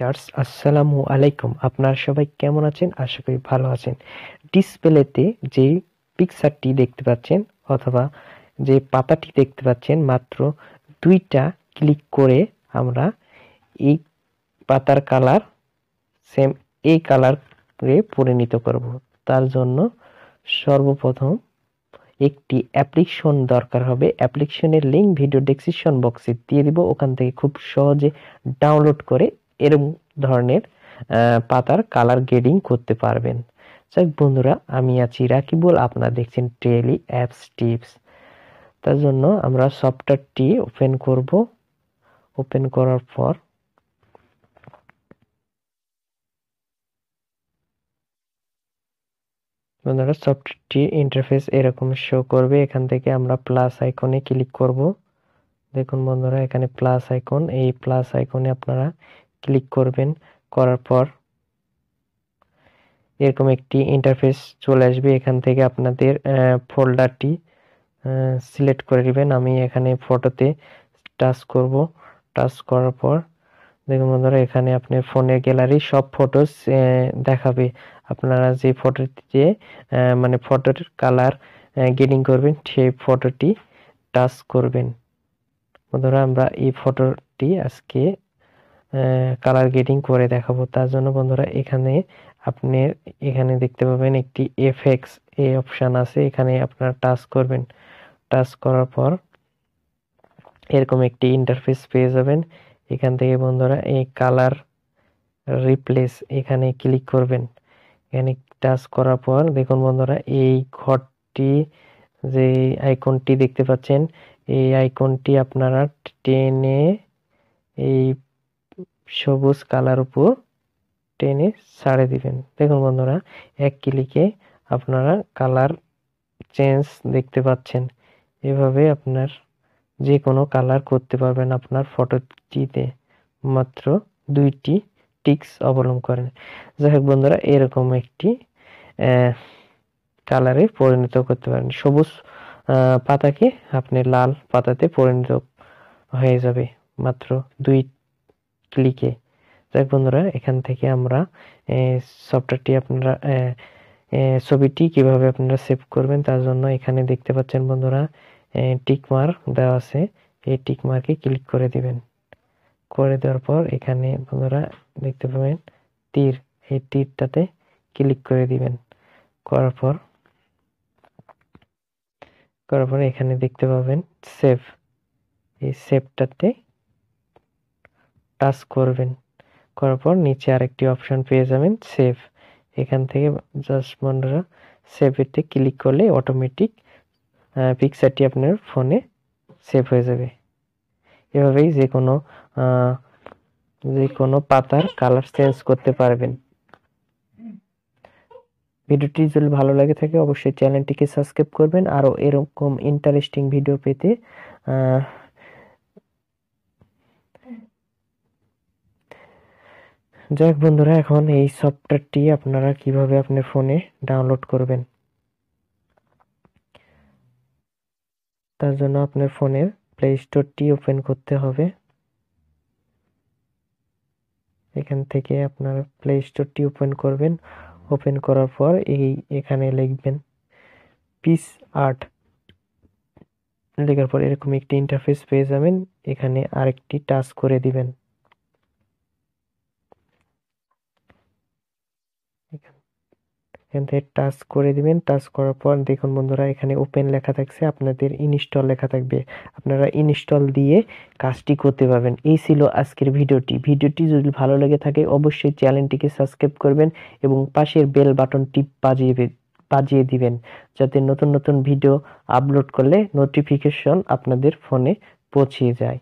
Viewers, আসসালামু আলাইকুম। আপনারা সবাই কেমন আছেন? আশা করি ভালো আছেন। ডিসপ্লেতে যে পিকচারটি দেখতে পাচ্ছেন অথবা যে পাতাটি দেখতে পাচ্ছেন, মাত্র দুইটা ক্লিক করে আমরা এই পাতার কালার সেম এই কালারে পরিণত করব। তার জন্য সর্বপ্রথম একটি অ্যাপ্লিকেশন দরকার হবে। অ্যাপ্লিকেশনের লিঙ্ক ভিডিও ডেসক্রিপশন বক্সে দিয়ে দিব, ওখান থেকে খুব সহজে ডাউনলোড করে এরকম ধরনের পাতার কালার গ্রেডিং করতে পারবেন। যাক বন্ধুরা, আমি আছি রাকিবুল, আপনারা দেখছেন ডেইলি অ্যাপস টিপস। তার জন্য আমরা সফটওয়্যারটি ওপেন করব। ওপেন করার পর বন্ধুরা সফটওয়্যারটি ইন্টারফেস এরকম শো করবে। এখান থেকে আমরা প্লাস আইকনে ক্লিক করব। দেখুন বন্ধুরা, এখানে প্লাস আইকন, এই প্লাস আইকনে আপনারা ক্লিক করবেন। করার পর এরকম একটি ইন্টারফেস চলে আসবে। এখান থেকে আপনাদের ফোল্ডারটি সিলেক্ট করে নেবেন। আমি এখানে ফটোতে টাচ করব। টাচ করার পর দেখুন বন্ধুরা, এখানে আপনার ফোনের গ্যালারি সব ফটোস দেখাবে। আপনারা যে ফটোটিতে মানে ফটোর কালার গ্রেডিং করবেন সেই ফটোটি টাচ করবেন। বন্ধুরা আমরা এই ফটোটি আজকে কালার গ্রেডিং করে দেখাবো। তার জন্য বন্ধুরা এখানে আপনি এখানে দেখতে পাবেন একটি এফএক্স এই অপশান আছে, এখানে আপনারা টাচ করবেন। টাচ করার পর এরকম একটি ইন্টারফেস পেয়ে যাবেন। এখান থেকে বন্ধুরা এই কালার রিপ্লেস এখানে ক্লিক করবেন। এখানে টাচ করার পর দেখুন বন্ধুরা, এই ঘরটি যে আইকনটি দেখতে পাচ্ছেন এই আইকনটি আপনারা টেনে এই সবুজ কালার উপর টেনে ছাড়ে দিবেন। দেখুন বন্ধুরা, এক ক্লিকে আপনারা কালার চেঞ্জ দেখতে পাচ্ছেন। এভাবে আপনার যে কোনো কালার করতে পারবেন আপনার ফটোটিতে, মাত্র দুইটি টিক্স অবলম্বন করেন। যাই হোক বন্ধুরা, এরকম একটি কালারে পরিণত করতে পারেন। সবুজ পাতাকে আপনি লাল পাতাতে পরিণত হয়ে যাবে মাত্র দুই ক্লিকে। যাই বন্ধুরা, এখান থেকে আমরা সফটওয়্যারটি আপনারা ছবিটি কিভাবে আপনারা সেভ করবেন তার জন্য এখানে দেখতে পাচ্ছেন বন্ধুরা টিকমার্ক দেওয়া আছে, এই টিকমার্কে ক্লিক করে দিবেন। করে দেওয়ার পর এখানে বন্ধুরা দেখতে পাবেন তীর, এই তীরটাতে ক্লিক করে দিবেন। করার পর এখানে দেখতে পাবেন সেভ, এই সেভটাতে টাচ করবেন। করার পর নিচে আরেকটি অপশন পেয়ে যাবেন সেভ, এখান থেকে জাস্ট বন্ধুরা সেভেতে ক্লিক করলে অটোমেটিক পিকচারটি আপনার ফোনে সেভ হয়ে যাবে। এভাবেই যে কোনো পাতার কালার চেঞ্জ করতে পারবেন। ভিডিওটি যদি ভালো লাগে থাকে অবশ্যই চ্যানেলটিকে সাবস্ক্রাইব করবেন। আরও এরকম ইন্টারেস্টিং ভিডিও পেতে যাক বন্ধুরা, এখন এই সফটওয়্যারটি আপনারা কিভাবে আপনার ফোনে ডাউনলোড করবেন তার জন্য আপনার ফোনের প্লে স্টোরটি ওপেন করতে হবে। এখান থেকে আপনার প্লে স্টোরটি ওপেন করবেন। ওপেন করার পর এখানে লিখবেন পিস আর্ট। লেখার পর এরকম একটি ইন্টারফেস পেয়ে যাবেন। এখানে আরেকটি টাচ করে দিবেন। এখান থেকে টাচ করে দিবেন। টাচ করার পর দেখুন বন্ধুরা এখানে ওপেন লেখা থাকছে, আপনাদের ইনস্টল লেখা থাকবে। আপনারা ইনস্টল দিয়ে কাজটি করতে পারবেন। এই ছিল আজকের ভিডিওটি। ভিডিওটি যদি ভালো লেগে থাকে অবশ্যই চ্যানেলটিকে সাবস্ক্রাইব করবেন এবং পাশের বেল বাটনটি বাজিয়ে দিবেন, যাতে নতুন নতুন ভিডিও আপলোড করলে নোটিফিকেশন আপনাদের ফোনে পৌঁছে যায়।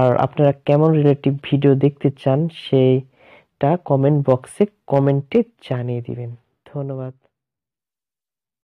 আর আপনারা কেমন রিলেটিভ ভিডিও দেখতে চান সেইটা কমেন্ট বক্সে কমেন্টে জানিয়ে দিবেন। ধন্যবাদ।